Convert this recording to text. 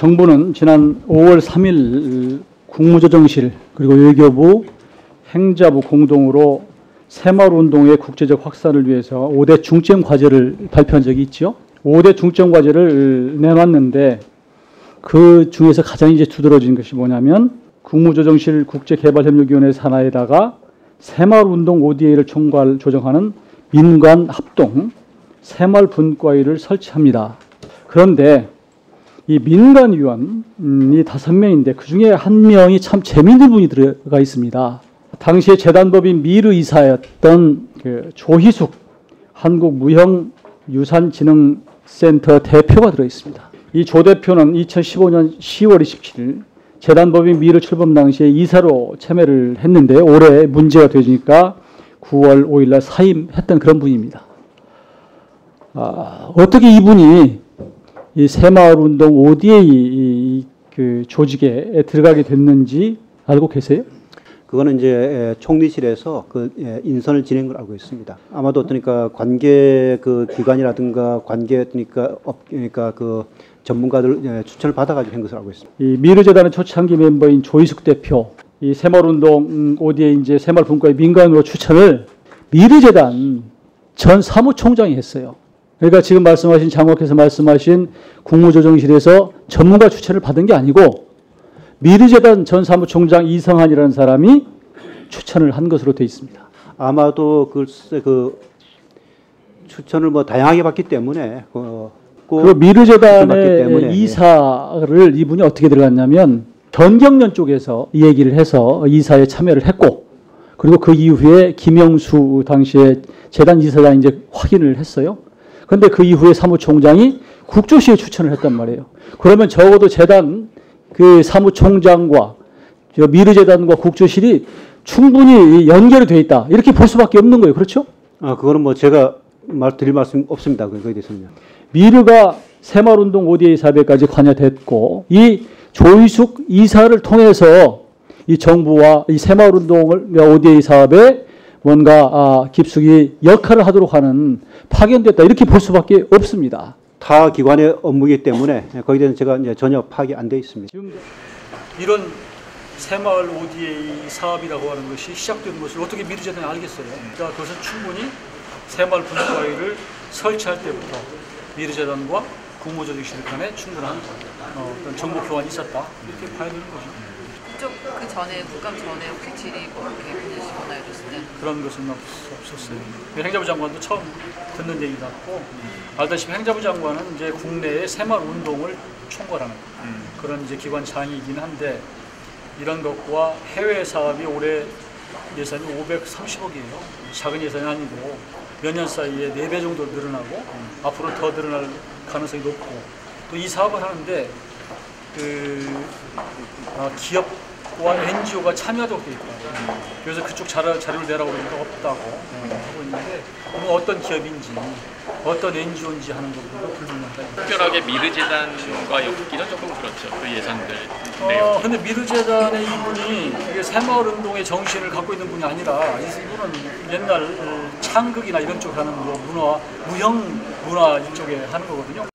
정부는 지난 5월 3일 국무조정실 그리고 외교부, 행자부 공동으로 새마을운동의 국제적 확산을 위해서 5대 중점과제를 발표한 적이 있죠. 5대 중점과제를 내놨는데 그 중에서 가장 이제 두드러진 것이 뭐냐면 국무조정실 국제개발협력위원회 산하에다가 새마을운동 ODA를 총괄 조정하는 민간합동 새마을분과위를 설치합니다. 그런데 이 민간위원이 5명인데 그중에 1명이 참 재미있는 분이 들어가 있습니다. 당시에 재단법인 미르이사였던 그 조희숙 한국무형유산진흥센터 대표가 들어있습니다. 이 조 대표는 2015년 10월 27일 재단법인 미르 출범 당시에 이사로 참여를 했는데 올해 문제가 되니까 9월 5일날 사임했던 그런 분입니다. 어떻게 이분이 이 새마을운동 ODA 그 조직에 들어가게 됐는지 알고 계세요? 그거는 이제 총리실에서 그 인선을 진행한 걸 알고 있습니다. 아마도 그러니까 관계 그 기관이라든가 관계 그러니까 그 전문가들 추천을 받아가지고 한 것을 알고 있습니다. 이 미르재단의 초창기 멤버인 조희숙 대표, 이 새마을운동 ODA 이제 새마을분과의 민간으로 추천을 미르재단 전 사무총장이 했어요. 그러니까 지금 말씀하신 장관께서 말씀하신 국무조정실에서 전문가 추천을 받은 게 아니고 미르재단 전 사무총장 이성한이라는 사람이 추천을 한 것으로 되어 있습니다. 아마도 글쎄 그 추천을 뭐 다양하게 받기 때문에 그리고 미르재단의 이사를 이분이 어떻게 들어갔냐면 전경련 쪽에서 이 얘기를 해서 이사에 참여를 했고 그리고 그 이후에 김영수 당시에 재단 이사장 이제 확인을 했어요. 그런데 그 이후에 사무총장이 국조시에 추천을 했단 말이에요. 그러면 적어도 재단 그 사무총장과 미르재단과 국조실이 충분히 연결이 돼 있다. 이렇게 볼 수밖에 없는 거예요. 그렇죠? 그거는 뭐 제가 드릴 말씀 없습니다. 그거에 대해서는요. 미르가 새마을운동 ODA 사업에까지 관여됐고 이 조희숙 이사를 통해서 이 정부와 이 새마을운동 ODA 사업에 뭔가 깊숙이 역할을 하도록 하는 파견됐다. 이렇게 볼 수밖에 없습니다. 타 기관의 업무이기 때문에 거기에 대해서 제가 이제 전혀 파악이 안 돼 있습니다. 지금 이런 새마을 ODA 사업이라고 하는 것이 시작된 것을 어떻게 미르재단이 알겠어요? 그러니까 그것은 충분히 새마을 분과위를 설치할 때부터 미르재단과 국무조정실 간에 충분한 어떤 정보 교환이 있었다. 이렇게 봐야 되는 거죠. 그 전에 국감 전에 혹시 질의 그렇게 보내시거나 해줬을 때 그런 것은 없었어요. 행자부 장관도 처음 듣는 얘기 같고 알다시피 행자부 장관은 이제 국내의 새마을 운동을 총괄하는 그런 이제 기관 장이긴 한데 이런 것과 해외 사업이 올해 예산이 530억이에요. 작은 예산이 아니고 몇 년 사이에 4배 정도 늘어나고 앞으로 더 늘어날 가능성이 높고 또 이 사업을 하는데 그 기업 NGO가 참여하도록 돼 있고 그래서 그쪽 자료를 내라고 하니까 없다고 하고 있는데 어떤 기업인지 어떤 NGO인지 하는 것도 불분명하다. 특별하게 미르재단과 엮기는 조금 그렇죠. 그 예산들. 근데 미르재단의 이분이 이게 새마을운동의 정신을 갖고 있는 분이 아니라 이분은 옛날 창극이나 이런 쪽 하는 거 문화 무형 문화 이쪽에 하는 거거든요.